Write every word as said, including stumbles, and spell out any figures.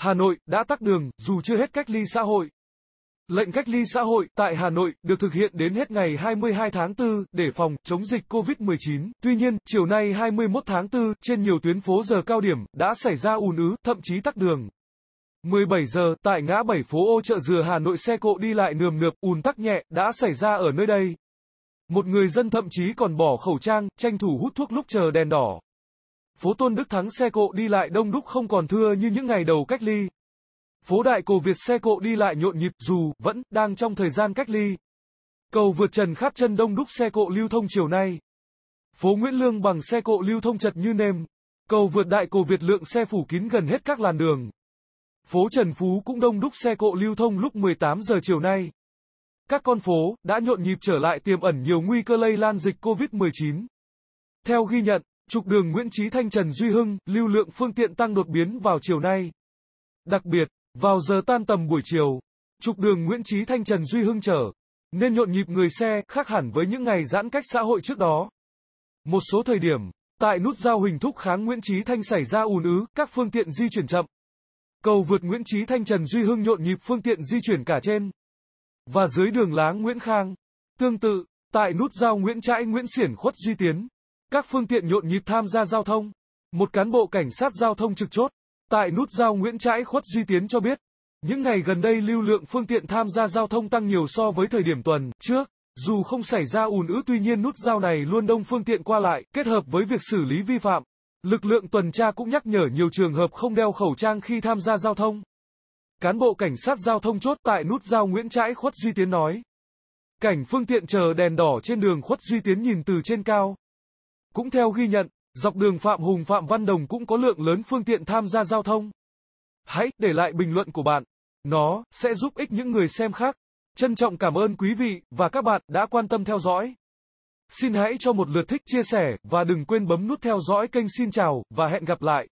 Hà Nội đã tắc đường dù chưa hết cách ly xã hội. Lệnh cách ly xã hội tại Hà Nội được thực hiện đến hết ngày hai mươi hai tháng tư để phòng chống dịch covid mười chín. Tuy nhiên, chiều nay hai mươi mốt tháng tư, trên nhiều tuyến phố giờ cao điểm đã xảy ra ùn ứ, thậm chí tắc đường. mười bảy giờ, tại ngã bảy phố Ô Chợ Dừa Hà Nội xe cộ đi lại nườm nượp, ùn tắc nhẹ đã xảy ra ở nơi đây. Một người dân thậm chí còn bỏ khẩu trang, tranh thủ hút thuốc lúc chờ đèn đỏ. Phố Tôn Đức Thắng xe cộ đi lại đông đúc không còn thưa như những ngày đầu cách ly. Phố Đại Cồ Việt xe cộ đi lại nhộn nhịp dù vẫn đang trong thời gian cách ly. Cầu vượt Trần Khát Chân đông đúc xe cộ lưu thông chiều nay. Phố Nguyễn Lương Bằng xe cộ lưu thông chật như nêm. Cầu vượt Đại Cồ Việt lượng xe phủ kín gần hết các làn đường. Phố Trần Phú cũng đông đúc xe cộ lưu thông lúc mười tám giờ chiều nay. Các con phố đã nhộn nhịp trở lại tiềm ẩn nhiều nguy cơ lây lan dịch covid mười chín. Theo ghi nhận, trục đường Nguyễn Chí Thanh Trần Duy Hưng, lưu lượng phương tiện tăng đột biến vào chiều nay. Đặc biệt, vào giờ tan tầm buổi chiều, trục đường Nguyễn Chí Thanh Trần Duy Hưng trở nên nhộn nhịp người xe, khác hẳn với những ngày giãn cách xã hội trước đó. Một số thời điểm, tại nút giao Huỳnh Thúc Kháng Nguyễn Chí Thanh xảy ra ùn ứ, các phương tiện di chuyển chậm. Cầu vượt Nguyễn Chí Thanh Trần Duy Hưng nhộn nhịp phương tiện di chuyển cả trên và dưới đường Láng Nguyễn Khang. Tương tự, tại nút giao Nguyễn Trãi Nguyễn Xiển Khuất Duy Tiến, các phương tiện nhộn nhịp tham gia giao thông. Một cán bộ cảnh sát giao thông trực chốt tại nút giao Nguyễn Trãi Khuất Duy Tiến cho biết, những ngày gần đây lưu lượng phương tiện tham gia giao thông tăng nhiều so với thời điểm tuần trước, dù không xảy ra ùn ứ tuy nhiên nút giao này luôn đông phương tiện qua lại, kết hợp với việc xử lý vi phạm. Lực lượng tuần tra cũng nhắc nhở nhiều trường hợp không đeo khẩu trang khi tham gia giao thông. Cán bộ cảnh sát giao thông chốt tại nút giao Nguyễn Trãi Khuất Duy Tiến nói, cảnh phương tiện chờ đèn đỏ trên đường Khuất Duy Tiến nhìn từ trên cao. Cũng theo ghi nhận, dọc đường Phạm Hùng Phạm Văn Đồng cũng có lượng lớn phương tiện tham gia giao thông. Hãy để lại bình luận của bạn. Nó sẽ giúp ích những người xem khác. Trân trọng cảm ơn quý vị và các bạn đã quan tâm theo dõi. Xin hãy cho một lượt thích, chia sẻ và đừng quên bấm nút theo dõi kênh. Xin chào và hẹn gặp lại.